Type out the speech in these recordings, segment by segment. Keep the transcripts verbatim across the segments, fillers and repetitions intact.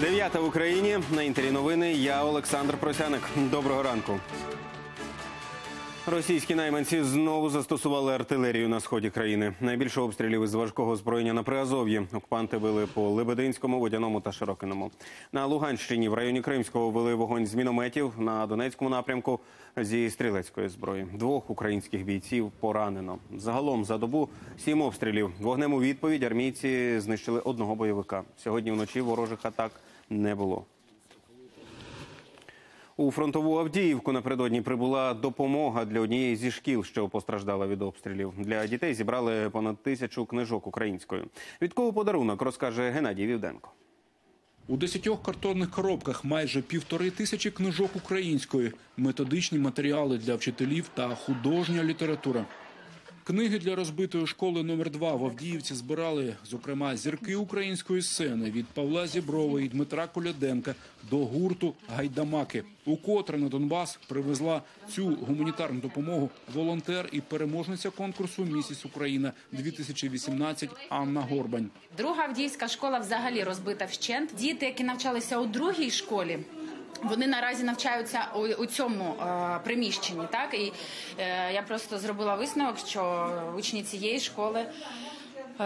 Дев'ята в Україні. На інтері новини. Я Олександр Протянюк. Доброго ранку. Російські найманці знову застосували артилерію на сході країни. Найбільше обстрілів із важкого зброєння на Приазов'ї. Окупанти били по Лебединському, Водяному та Широкиному. На Луганщині в районі Кримського вели вогонь з мінометів, на Донецькому напрямку зі стрілецької зброї. Двох українських бійців поранено. Загалом за добу сім обстрілів. Вогнем у відповідь армійці знищили одного бойовика. Сьогодні вночі ворожих атак не було. У фронтову Авдіївку напередодні прибула допомога для однієї зі шкіл, що постраждала від обстрілів. Для дітей зібрали понад тисячу книжок українською. Від кого подарунок, розкаже Геннадій Вівденко. У десятьох картонних коробках майже півтори тисячі книжок української, методичні матеріали для вчителів та художня література. Книги для розбитої школи номер два в Авдіївці збирали, зокрема, зірки української сцени від Павла Зіброва і Дмитра Коляденка до гурту «Гайдамаки». Укотре на Донбас привезла цю гуманітарну допомогу волонтер і переможниця конкурсу «Місіс Україна-дві тисячі вісімнадцять» Анна Горбань. Друга авдіївська школа взагалі розбита вщент. Діти, які навчалися у другій школі, вони наразі навчаються у цьому приміщенні, так? І я просто зробила висновок, що учні цієї школи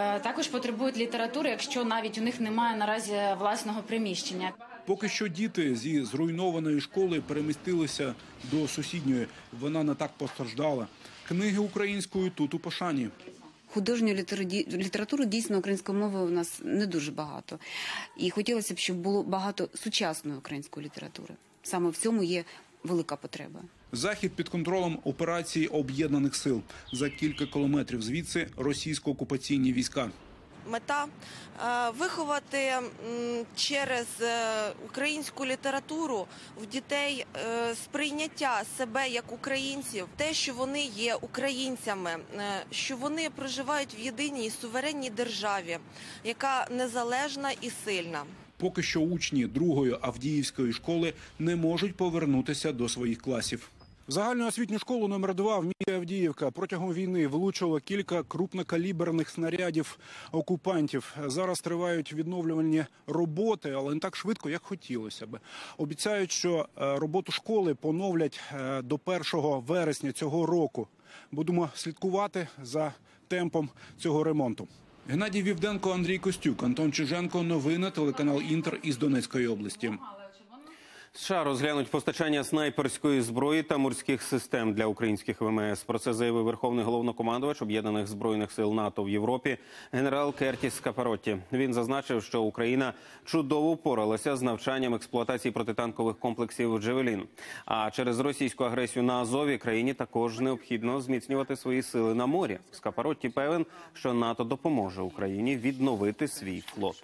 також потребують літератури, якщо навіть у них немає наразі власного приміщення. Поки що діти зі зруйнованої школи перемістилися до сусідньої. Вона не так постраждала. Книги українською тут у пошані. Художньої літератури дійсно української мови у нас не дуже багато. І хотілося б, щоб було багато сучасної української літератури. Саме в цьому є велика потреба. Захід під контролем операції об'єднаних сил. За кілька кілометрів звідси російсько-окупаційні війська. Мета – виховати через українську літературу в дітей сприйняття себе як українців, те, що вони є українцями, що вони проживають в єдиній суверенній державі, яка незалежна і сильна. Поки що учні другої авдіївської школи не можуть повернутися до своїх класів. В загальноосвітню школу номер два в місті Авдіївка протягом війни влучило кілька крупнокаліберних снарядів окупантів. Зараз тривають відновлювальні роботи, але не так швидко, як хотілося б. Обіцяють, що роботу школи поновлять до першого вересня цього року. Будемо слідкувати за темпом цього ремонту. Геннадій Вівденко, Андрій Костюк, Антон Чиженко. Новини телеканал «Інтер» із Донецької області. США розглянуть постачання снайперської зброї та морських систем для українських ВМС. Про це заявив Верховний головнокомандувач Об'єднаних Збройних сил НАТО в Європі генерал Кертіс Скапаротті. Він зазначив, що Україна чудово впоралася з навчанням експлуатації протитанкових комплексів «Джевелін». А через російську агресію на Азові країні також необхідно зміцнювати свої сили на морі. Скапаротті певен, що НАТО допоможе Україні відновити свій флот.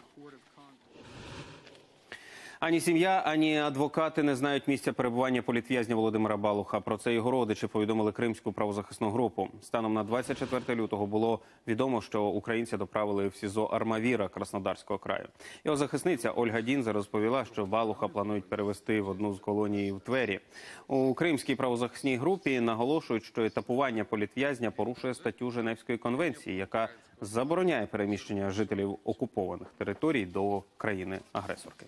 Ані сім'я, ані адвокати не знають місця перебування політв'язня Володимира Балуха. Про це його родичі повідомили Кримську правозахисну групу. Станом на двадцять четвертого лютого було відомо, що українця доправили в СІЗО Армавіра Краснодарського краю. Його захисниця Ольга Дінзе розповіла, що Балуха планують перевезти в одну з колоній в Твері. У Кримській правозахисній групі наголошують, що етапування політв'язня порушує статтю Женевської конвенції, яка забороняє переміщення жителів окупованих територій до країни-агресорки.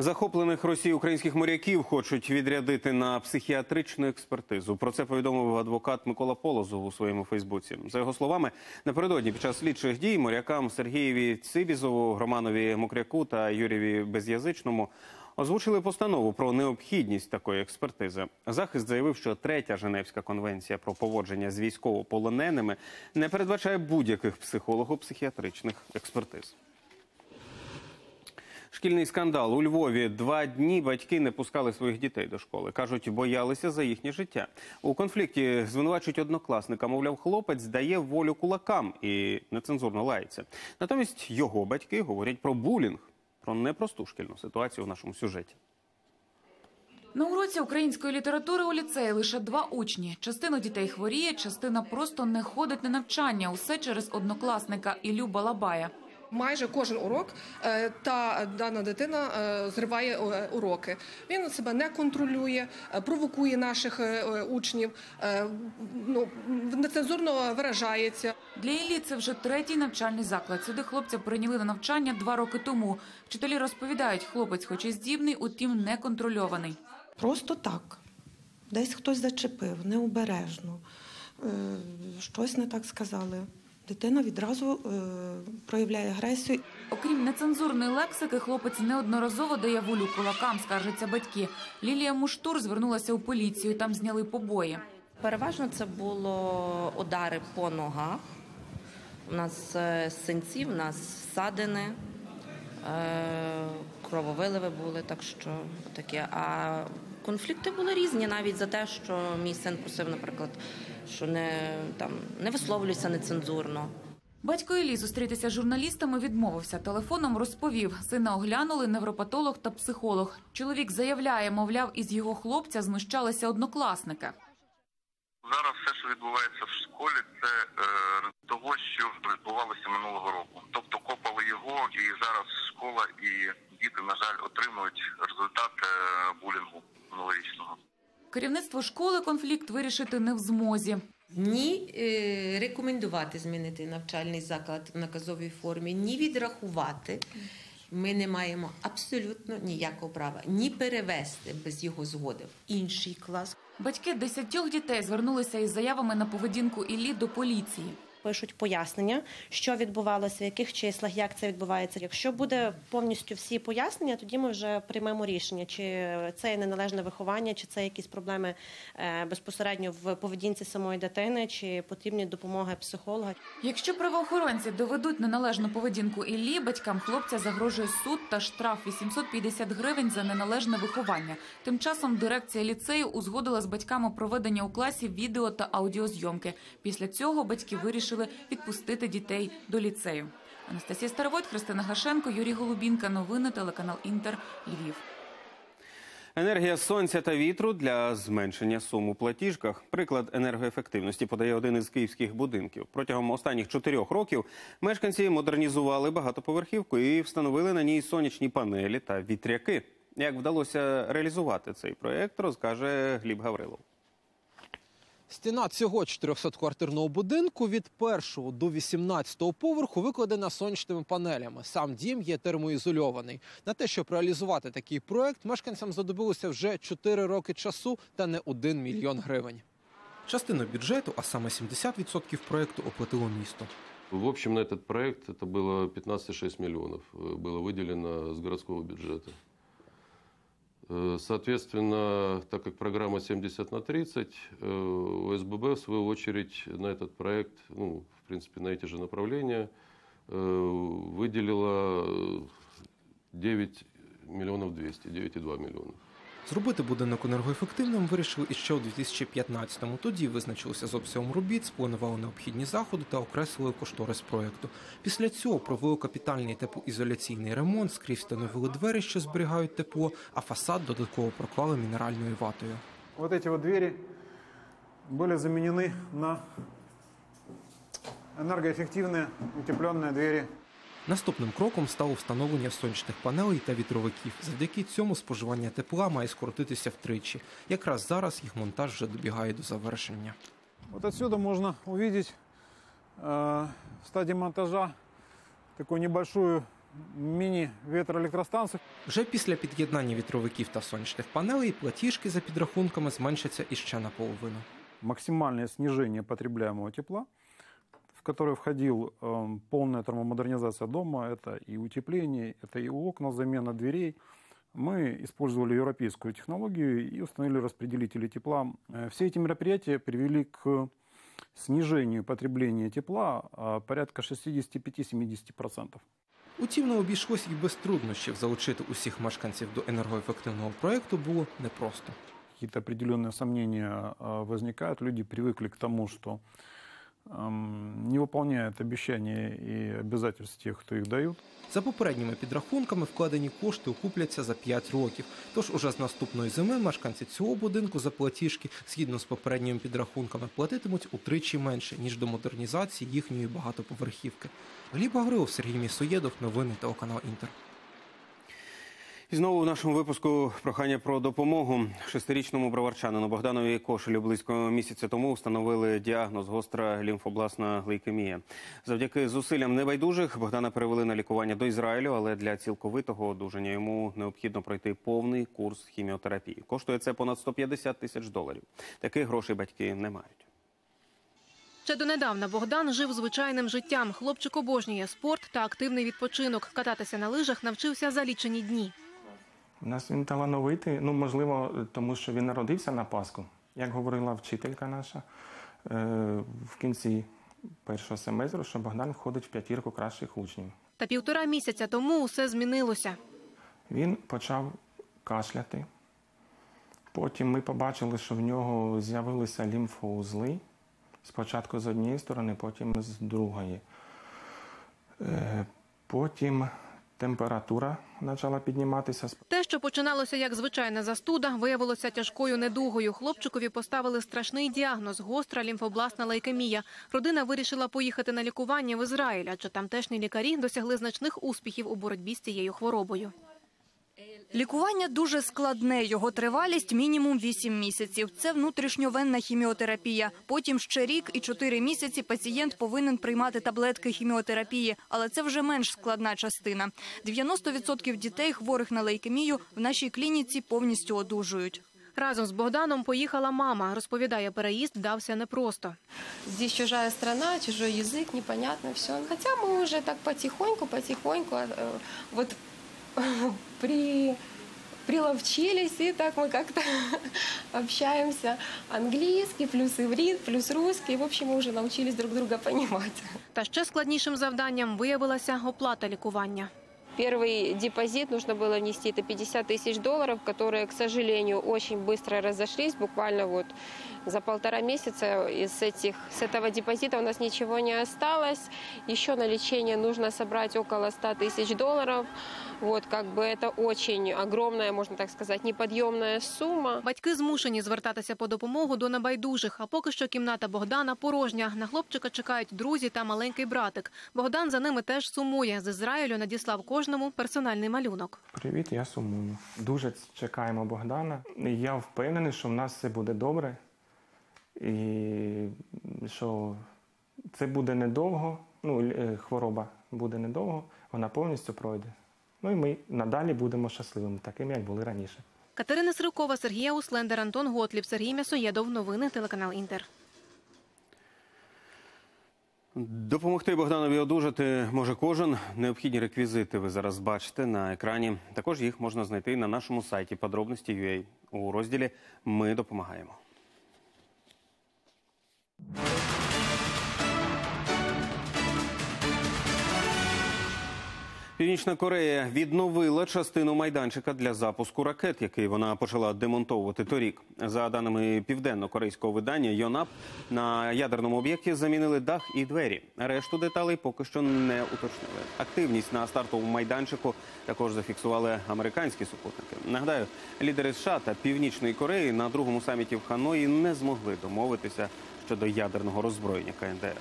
Захоплених Росією українських моряків хочуть відрядити на психіатричну експертизу. Про це повідомив адвокат Микола Полозов у своєму Фейсбуці. За його словами, напередодні під час слідчих дій морякам Сергієві Цибізову, Громанові Мукряку та Юрію Без'язичному озвучили постанову про необхідність такої експертизи. Захист заявив, що третя Женевська конвенція про поводження з військовополоненими не передбачає будь-яких психолого-психіатричних експертиз. Шкільний скандал. У Львові два дні батьки не пускали своїх дітей до школи. Кажуть, боялися за їхнє життя. У конфлікті звинувачують однокласника. Мовляв, хлопець дає волю кулакам і нецензурно лається. Натомість його батьки говорять про булінг, про непросту шкільну ситуацію в нашому сюжеті. На уроці української літератури у ліцеї лише два учні. Частину дітей хворіє, частина просто не ходить на навчання. Усе через однокласника Ілю Балабая. майже кожен урок та дана дитина зриває уроки. Він себе не контролює, провокує наших учнів, нецензурно виражається. Для Іллі це вже третій навчальний заклад. Сюди хлопця прийняли на навчання два роки тому. Вчителі розповідають, хлопець хоч і здібний, утім не контрольований. Просто так. Десь хтось зачепив, необережно, щось не так сказали. Дитина відразу проявляє агресію. Окрім нецензурної лексики, хлопець неодноразово дає волю кулакам, скаржаться батьки. Лілія Муштур звернулася у поліцію, там зняли побої. Переважно це було удари по ногах. У нас синці, у нас ссадини, крововиливи були, так що таке. А конфлікти були різні, навіть за те, що мій син просив, наприклад, що не, там, не висловлюється нецензурно. Батько Іллі зустрітися з журналістами відмовився. Телефоном розповів. Сина оглянули невропатолог та психолог. Чоловік заявляє, мовляв, із його хлопця знущалися однокласники. Зараз все, що відбувається в школі, це е, того, що відбувалося минулого року. Тобто копали його, і зараз школа і діти, на жаль, отримують результат булінгу минулорічного. Керівництво школи конфлікт вирішити не в змозі. Ні рекомендувати змінити навчальний заклад в наказовій формі, ні відрахувати. Ми не маємо абсолютно ніякого права ні перевести без його згоди в інший клас. Батьки десятьох дітей звернулися із заявами на поведінку Іллі до поліції. Пишуть пояснення, що відбувалося, в яких числах, як це відбувається. Якщо буде повністю всі пояснення, тоді ми вже приймемо рішення, чи це неналежне виховання, чи це якісь проблеми безпосередньо в поведінці самої дитини, чи потрібні допомоги психолога. Якщо правоохоронці доведуть неналежну поведінку Іллі, батькам хлопця загрожує суд та штраф вісімсот п'ятдесят гривень за неналежне виховання. Тим часом дирекція ліцею узгодила з батьками проведення у класі відео та аудіозйомки. Після цього батьки вирішили відпустити дітей до ліцею. Анастасія Старовод, Христина Гашенко, Юрій Голубінка. Новини телеканал Інтер. Львів. Енергія сонця та вітру для зменшення сум у платіжках. Приклад енергоефективності подає один із київських будинків. Протягом останніх чотирьох років мешканці модернізували багатоповерхівку і встановили на ній сонячні панелі та вітряки. Як вдалося реалізувати цей проєкт, розкаже Гліб Гаврилов. Стіна цього чотирьохсотквартирного будинку від першого до вісімнадцятого поверху викладена сонячними панелями. Сам дім є термоізольований. На те, щоб реалізувати такий проєкт, мешканцям знадобилося вже чотири роки часу та не один мільйон гривень. Частину бюджету, а саме сімдесят відсотків проєкту, оплатило місто. В общем, на этот проект это было пятнадцать целых шесть десятых миллионов, было выделено с городского бюджета. Соответственно, так как программа семьдесят на тридцать, ОСББ в свою очередь на этот проект, ну, в принципе, на эти же направления, выделила девять миллионов двести, девять целых две десятых миллиона. Зробити будинок енергоефективним вирішили іще у дві тисячі п'ятнадцятому. Тоді визначилися з обсягом робіт, спланували необхідні заходи та окреслили кошторис проєкту. Після цього провели капітальний теплоізоляційний ремонт, скрізь встановили двері, що зберігають тепло, а фасад додатково проклали мінеральною ватою. Ось ці двері були замінені на енергоефективні утеплені двері. Наступним кроком стало встановлення сонячних панелей та вітровиків. Завдяки цьому споживання тепла має скоротитися втричі. Якраз зараз їх монтаж вже добігає до завершення. Ось звідси можна побачити в стадії монтажу таку невелику міні-вітроелектростанцію. Вже після під'єднання вітровиків та сонячних панелей платіжки за підрахунками зменшаться іще наполовину. Максимальне зниження потребляємого тепла, в который входил э, полная термомодернизация дома, это и утепление, это и окна, замена дверей. Мы использовали европейскую технологию и установили распределители тепла. Все эти мероприятия привели к снижению потребления тепла э, порядка шестидесяти пяти — семидесяти процентов. Утім, не обійшлось і без труднощів. Залучити усіх мешканців до енергоефективного проекту було непросто. Какие-то определенные сомнения э, возникают. Люди привыкли к тому, что не виконують обіцяння і обов'язки тих, хто їх дає. За попередніми підрахунками, вкладені кошти окупляться за п'ять років. Тож уже з наступної зими мешканці цього будинку за платіжки, згідно з попередніми підрахунками, платитимуть утричі менше, ніж до модернізації їхньої багатоповерхівки. Гліб Гаврилов, Сергій Місоєдов, новини телеканал Інтер. І знову в нашому випуску прохання про допомогу. Шестирічному броварчанину Богданові Кошелю близько місяця тому встановили діагноз гостра лімфобластна лейкемія. Завдяки зусиллям небайдужих Богдана перевели на лікування до Ізраїлю, але для цілковитого одужання йому необхідно пройти повний курс хіміотерапії. Коштує це понад сто п'ятдесят тисяч доларів. Таких грошей батьки не мають. Ще донедавна Богдан жив звичайним життям. Хлопчик обожнює спорт та активний відпочинок. Кататися на лижах навчився за лічені дні. У нас він талановитий, ну, можливо, тому що він народився на Пасху. Як говорила вчителька наша в кінці першого семестру, що Богдан входить в п'ятірку кращих учнів. Та півтора місяця тому усе змінилося. Він почав кашляти. Потім ми побачили, що в нього з'явилися лімфоузли. Спочатку з однієї сторони, потім з другої. Потім... температура почала підніматися. Те, що починалося як звичайна застуда, виявилося тяжкою недугою. Хлопчикові поставили страшний діагноз – гостра лімфобластна лейкемія. Родина вирішила поїхати на лікування в Ізраїль, адже тамтешні лікарі досягли значних успіхів у боротьбі з цією хворобою. Лікування дуже складне. Його тривалість – мінімум вісім місяців. Це внутрішньовенна хіміотерапія. Потім ще рік і чотири місяці пацієнт повинен приймати таблетки хіміотерапії. Але це вже менш складна частина. дев'яносто відсотків дітей, хворих на лейкемію, в нашій клініці повністю одужують. Разом з Богданом поїхала мама. Розповідає, переїзд дався непросто. Здесь чужая страна, чужой язык, непонятно все. Хотя мы уже так потихоньку, потихоньку, вот... При... приловчились, и так мы как-то общаемся. Английский, плюс иврит, плюс русский. В общем, мы уже научились друг друга понимать. Та ще складнішим завданням виявилася оплата лікування. Первый депозит нужно было внести, это пятьдесят тысяч долларов, которые, к сожалению, очень быстро разошлись. Буквально вот за полтора месяца из этих, с этого депозита у нас ничего не осталось. Еще на лечение нужно собрать около ста тысяч долларов. Вот, как бы это очень огромная, можно так сказать, неподъемная сумма. Батьки змушені звертатися по допомогу до небайдужих, а поки що кімната Богдана порожня. На хлопчика чекають друзі та маленький братик. Богдан за ними теж сумує. З Ізраїлю надіслав кожному персональний малюнок. Привіт, я сумую. Дуже чекаємо Богдана. Я впевнений, що в нас все буде добре. І що це буде недовго, ну, хвороба буде недовго, вона повністю пройде. Ну і ми надалі будемо щасливими, такими, як були раніше. Катерина Сривкова, Сергій Услендер, Антон Готлів, Сергій Місоєдов. Новини телеканал Інтер. Допомогти Богданові одужати може кожен. Необхідні реквізити ви зараз бачите на екрані. Також їх можна знайти на нашому сайті подробності крапка ю а у розділі «Ми допомагаємо». Північна Корея відновила частину майданчика для запуску ракет, який вона почала демонтовувати торік. За даними південно-корейського видання Yonhap, на ядерному об'єкті замінили дах і двері. Решту деталей поки що не уточнили. Активність на стартовому майданчику також зафіксували американські супутники. Нагадаю, лідери США та Північної Кореї на другому саміті в Ханої не змогли домовитися щодо ядерного роззброєння КНДР.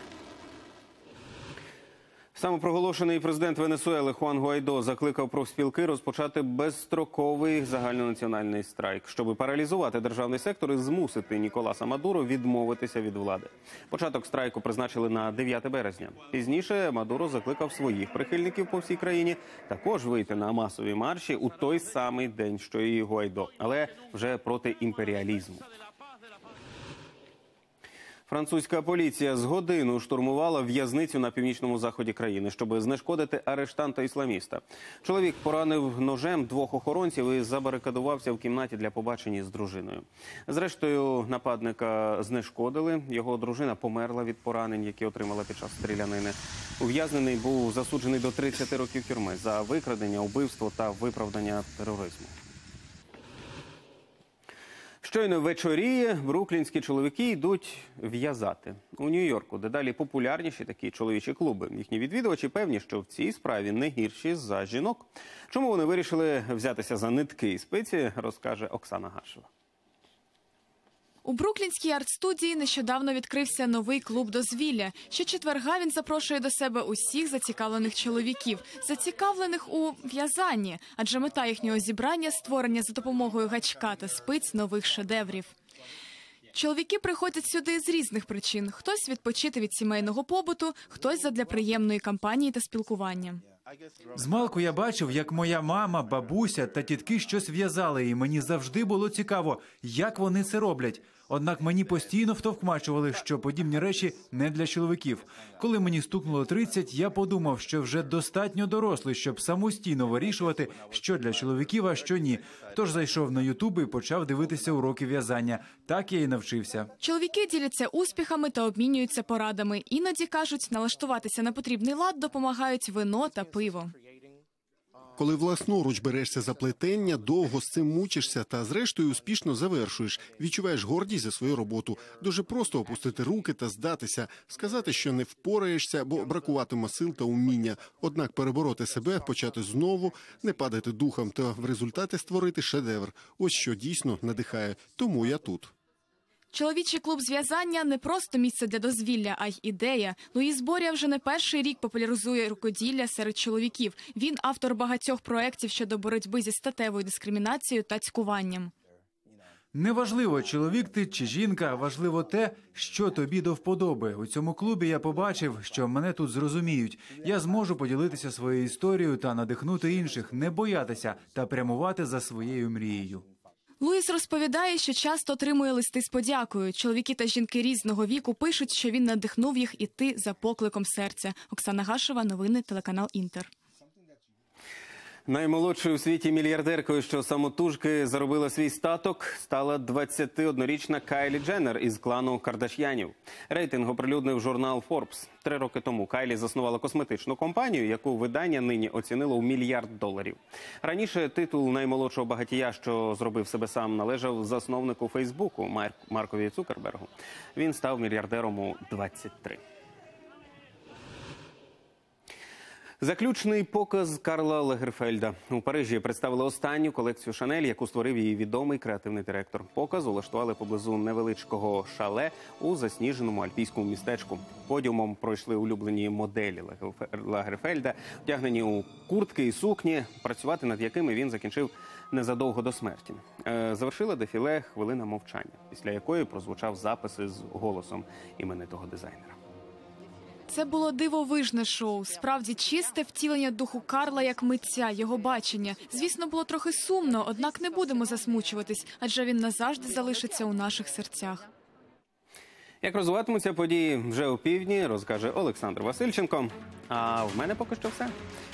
Самопроголошений президент Венесуели Хуан Гуайдо закликав профспілки розпочати безстроковий загальнонаціональний страйк, щоб паралізувати державний сектор і змусити Ніколаса Мадуро відмовитися від влади. Початок страйку призначили на дев'яте березня. Пізніше Мадуро закликав своїх прихильників по всій країні також вийти на масові марші у той самий день, що і Гуайдо, але вже проти імперіалізму. Французька поліція з годину штурмувала в'язницю на північному заході країни, щоб знешкодити арештанта-ісламіста. Чоловік поранив ножем двох охоронців і забарикадувався в кімнаті для побачення з дружиною. Зрештою, нападника знешкодили. Його дружина померла від поранень, які отримала під час стрілянини. Ув'язнений був засуджений до тридцяти років тюрми за викрадення, убивство та виправдання тероризму. Щойно вечоріє, бруклінські чоловіки йдуть в'язати. У Нью-Йорку дедалі популярніші такі чоловічі клуби. Їхні відвідувачі певні, що в цій справі не гірші за жінок. Чому вони вирішили взятися за нитки і спиці, розкаже Оксана Гашева. У бруклінській арт-студії нещодавно відкрився новий клуб дозвілля. Щочетверга він запрошує до себе усіх зацікавлених чоловіків, зацікавлених у в'язанні, адже мета їхнього зібрання – створення за допомогою гачка та спиць нових шедеврів. Чоловіки приходять сюди з різних причин. Хтось відпочити від сімейного побуту, хтось задля приємної компанії та спілкування. Змалку я бачив, як моя мама, бабуся та тітки щось в'язали, і мені завжди було цікаво, як вони це роблять. Однак мені постійно втовкмачували, що подібні речі не для чоловіків. Коли мені стукнуло тридцять, я подумав, що вже достатньо дорослий, щоб самостійно вирішувати, що для чоловіків, а що ні. Тож зайшов на Ютуб і почав дивитися уроки в'язання. Так я і навчився. Чоловіки діляться успіхами та обмінюються порадами. Іноді кажуть, налаштуватися на потрібний лад допомагають вино та пиво. Коли власноруч берешся за плетення, довго з цим мучишся та зрештою успішно завершуєш. Відчуваєш гордість за свою роботу. Дуже просто опустити руки та здатися, сказати, що не впораєшся, бо бракуватиме сил та уміння. Однак перебороти себе, почати знову, не падати духом та в результаті створити шедевр. Ось що дійсно надихає. Тому я тут. Чоловічий клуб зв'язання – не просто місце для дозвілля, а й ідея. Луїс Боря вже не перший рік популяризує рукоділля серед чоловіків. Він автор багатьох проєктів щодо боротьби зі статевою дискримінацією та цькуванням. Неважливо, чоловік ти чи жінка, важливо те, що тобі до вподоби. У цьому клубі я побачив, що мене тут зрозуміють. Я зможу поділитися своєю історією та надихнути інших, не боятися та прямувати за своєю мрією. Луїс розповідає, що часто отримує листи з подякою. Чоловіки та жінки різного віку пишуть, що він надихнув їх іти за покликом серця. Оксана Гашева, новини, телеканал «Інтер». Наймолодшою у світі мільярдеркою, що самотужки заробила свій статок, стала двадцятиоднорічна Кайлі Дженнер із клану Кардаш'янів. Рейтинг оприлюднив журнал Forbes. Три роки тому Кайлі заснувала косметичну компанію, яку видання нині оцінило у мільярд доларів. Раніше титул наймолодшого багатія, що зробив себе сам, належав засновнику Фейсбуку Марк... Маркові Цукербергу. Він став мільярдером у двадцять три. Заключний показ Карла Лагерфельда. У Парижі представили останню колекцію «Шанель», яку створив її відомий креативний директор. Показ улаштували поблизу невеличкого шале у засніженому альпійському містечку. Подіумом пройшли улюблені моделі Лагерфельда, вдягнені у куртки і сукні, працювати над якими він закінчив незадовго до смерті. Завершила дефіле хвилина мовчання, після якої прозвучав запис із голосом іменитого дизайнера. Це було дивовижне шоу. Справді чисте втілення духу Карла як митця, його бачення. Звісно, було трохи сумно, однак не будемо засмучуватись, адже він назавжди залишиться у наших серцях. Як розвиватимуться події вже у півдні, розкаже Олександр Васильченко. А в мене поки що все.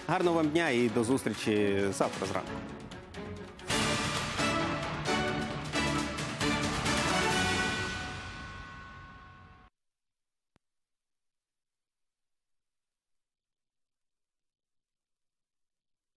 Гарного вам дня і до зустрічі завтра зранку.